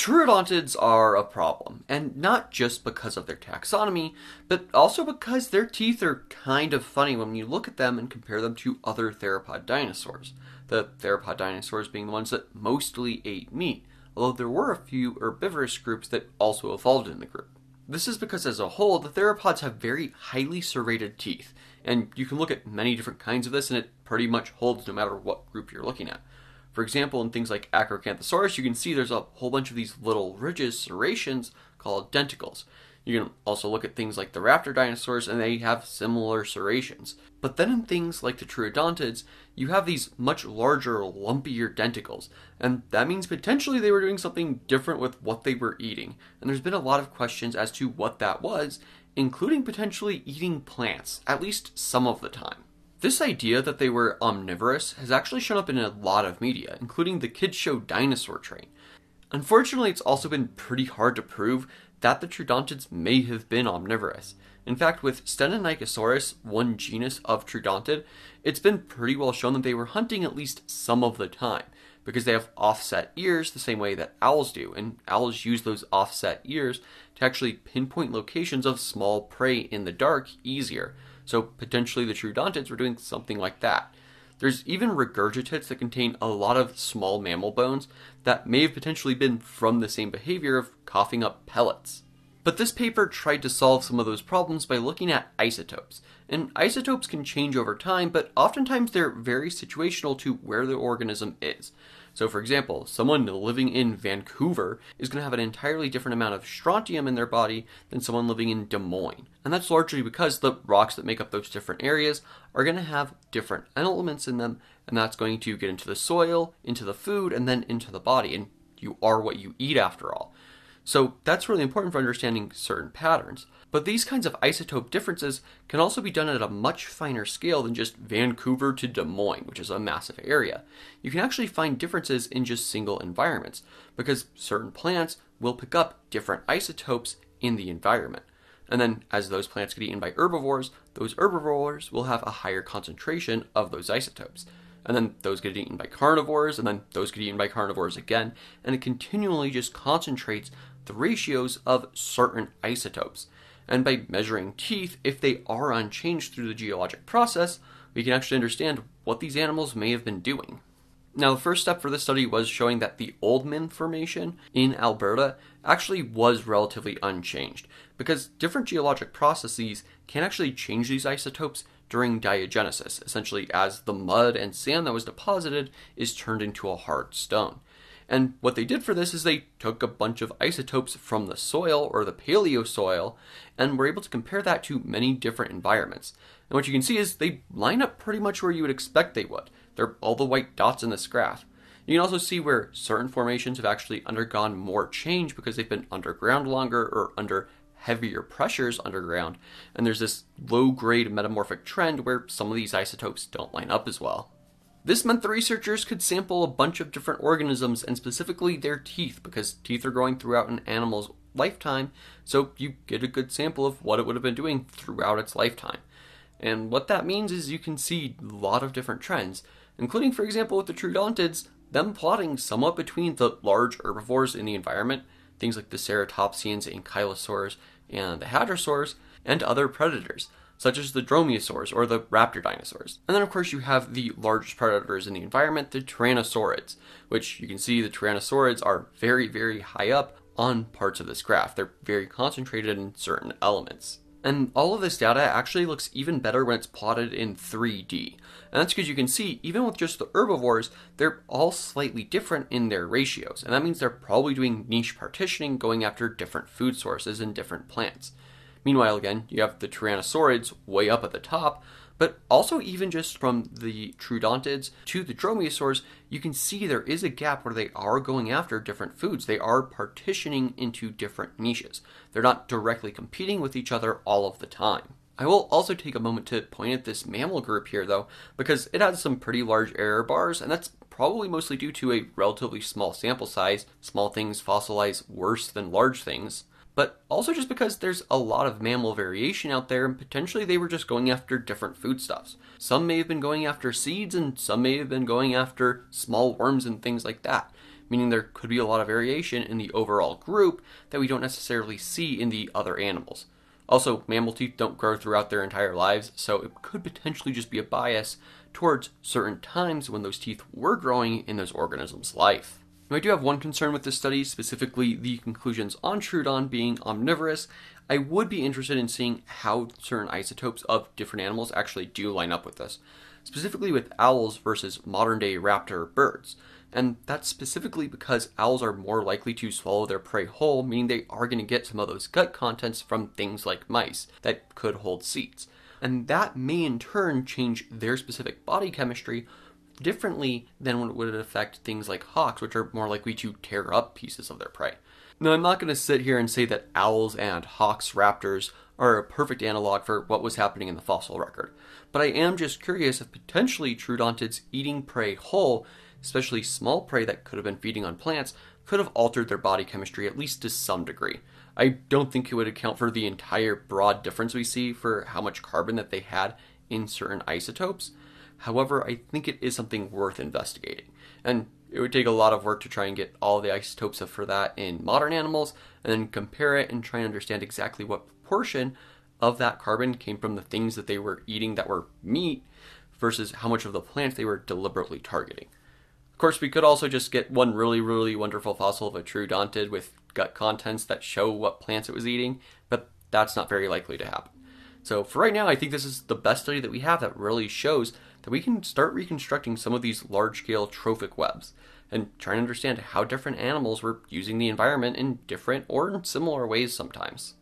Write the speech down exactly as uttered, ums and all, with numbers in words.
Troodontids are a problem, and not just because of their taxonomy, but also because their teeth are kind of funny when you look at them and compare them to other theropod dinosaurs, the theropod dinosaurs being the ones that mostly ate meat, although there were a few herbivorous groups that also evolved in the group. This is because as a whole, the theropods have very highly serrated teeth, and you can look at many different kinds of this and it pretty much holds no matter what group you're looking at. For example, in things like Acrocanthosaurus, you can see there's a whole bunch of these little ridges, serrations, called denticles. You can also look at things like the raptor dinosaurs, and they have similar serrations. But then in things like the Troodontids, you have these much larger, lumpier denticles, and that means potentially they were doing something different with what they were eating. And there's been a lot of questions as to what that was, including potentially eating plants, at least some of the time. This idea that they were omnivorous has actually shown up in a lot of media, including the kids' show Dinosaur Train. Unfortunately, it's also been pretty hard to prove that the Troodontids may have been omnivorous. In fact, with Stenonychosaurus, one genus of Troodontid, it's been pretty well shown that they were hunting at least some of the time, because they have offset ears the same way that owls do, and owls use those offset ears to actually pinpoint locations of small prey in the dark easier. So potentially the Troodontids were doing something like that. There's even regurgitates that contain a lot of small mammal bones that may have potentially been from the same behavior of coughing up pellets. But this paper tried to solve some of those problems by looking at isotopes. And isotopes can change over time, but oftentimes they're very situational to where the organism is. So for example, someone living in Vancouver is going to have an entirely different amount of strontium in their body than someone living in Des Moines. And that's largely because the rocks that make up those different areas are going to have different elements in them, and that's going to get into the soil, into the food, and then into the body, and you are what you eat after all. So that's really important for understanding certain patterns. But these kinds of isotope differences can also be done at a much finer scale than just Vancouver to Des Moines, which is a massive area. You can actually find differences in just single environments, because certain plants will pick up different isotopes in the environment. And then as those plants get eaten by herbivores, those herbivores will have a higher concentration of those isotopes. And then those get eaten by carnivores, and then those get eaten by carnivores again, and it continually just concentrates the ratios of certain isotopes. And by measuring teeth, if they are unchanged through the geologic process, we can actually understand what these animals may have been doing. Now, the first step for this study was showing that the Oldman Formation in Alberta actually was relatively unchanged, because different geologic processes can actually change these isotopes during diagenesis, essentially as the mud and sand that was deposited is turned into a hard stone. And what they did for this is they took a bunch of isotopes from the soil, or the paleo soil, and were able to compare that to many different environments. And what you can see is they line up pretty much where you would expect they would. They're all the white dots in this graph. You can also see where certain formations have actually undergone more change because they've been underground longer or under heavier pressures underground, and there's this low-grade metamorphic trend where some of these isotopes don't line up as well. This meant the researchers could sample a bunch of different organisms, and specifically their teeth, because teeth are growing throughout an animal's lifetime, so you get a good sample of what it would have been doing throughout its lifetime. And what that means is you can see a lot of different trends, including, for example, with the Troodontids, them plotting somewhat between the large herbivores in the environment, things like the Ceratopsians, Ankylosaurs, and the Hadrosaurs, and other predators, such as the Dromaeosaurs or the raptor dinosaurs. And then of course you have the largest predators in the environment, the Tyrannosaurids, which you can see the Tyrannosaurids are very, very high up on parts of this graph. They're very concentrated in certain elements. And all of this data actually looks even better when it's plotted in three D. And that's because you can see, even with just the herbivores, they're all slightly different in their ratios. And that means they're probably doing niche partitioning, going after different food sources and different plants. Meanwhile, again, you have the Tyrannosaurids way up at the top, but also even just from the Troodontids to the Dromaeosaurs, you can see there is a gap where they are going after different foods. They are partitioning into different niches. They're not directly competing with each other all of the time. I will also take a moment to point at this mammal group here, though, because it has some pretty large error bars, and that's probably mostly due to a relatively small sample size. Small things fossilize worse than large things. But also just because there's a lot of mammal variation out there, and potentially they were just going after different foodstuffs. Some may have been going after seeds, and some may have been going after small worms and things like that, meaning there could be a lot of variation in the overall group that we don't necessarily see in the other animals. Also, mammal teeth don't grow throughout their entire lives, so it could potentially just be a bias towards certain times when those teeth were growing in those organisms' life. Now, I do have one concern with this study, specifically the conclusions on Troodon being omnivorous. I would be interested in seeing how certain isotopes of different animals actually do line up with this, specifically with owls versus modern-day raptor birds. And that's specifically because owls are more likely to swallow their prey whole, meaning they are going to get some of those gut contents from things like mice that could hold seeds. And that may in turn change their specific body chemistry differently than what would affect things like hawks, which are more likely to tear up pieces of their prey. Now, I'm not going to sit here and say that owls and hawks, raptors, are a perfect analog for what was happening in the fossil record, but I am just curious if potentially Troodontids eating prey whole, especially small prey that could have been feeding on plants, could have altered their body chemistry at least to some degree. I don't think it would account for the entire broad difference we see for how much carbon that they had in certain isotopes. However, I think it is something worth investigating, and it would take a lot of work to try and get all the isotopes for that in modern animals, and then compare it and try and understand exactly what proportion of that carbon came from the things that they were eating that were meat versus how much of the plants they were deliberately targeting. Of course, we could also just get one really, really wonderful fossil of a Troodontid with gut contents that show what plants it was eating, but that's not very likely to happen. So for right now, I think this is the best study that we have that really shows that we can start reconstructing some of these large-scale trophic webs and try and understand how different animals were using the environment in different or in similar ways sometimes.